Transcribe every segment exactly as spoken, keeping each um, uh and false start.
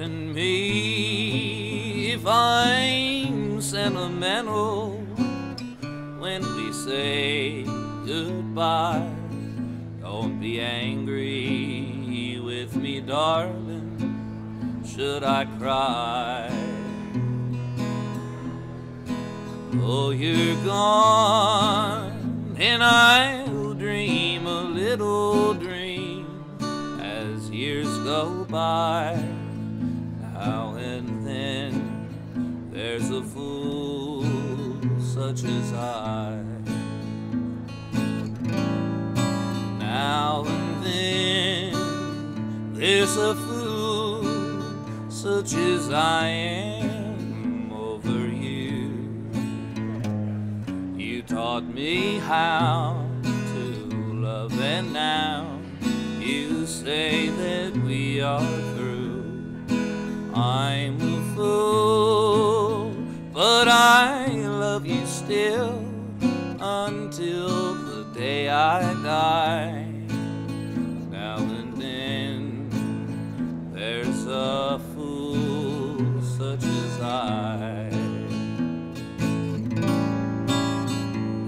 Pardon me if I'm sentimental when we say goodbye. Don't be angry with me, darling, should I cry. Oh, you're gone, and I'll dream a little dream as years go by. Now and then there's a fool such as I. Now and then there's a fool such as I am over you. You taught me how to love, and now you say that we are through. I'm a fool, but I love you still until the day I die. A fool such as I.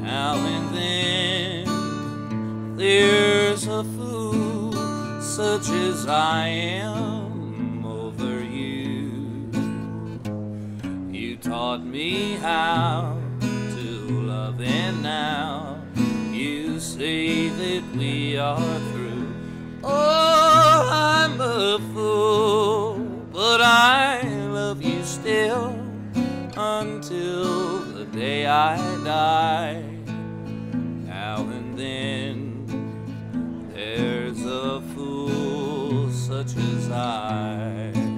Now and then there's a fool such as I am over you. You taught me how to love, and now you say that we are through. Oh, I'm a fool, but I love you still until the day I die. Now and then there's a fool such as I.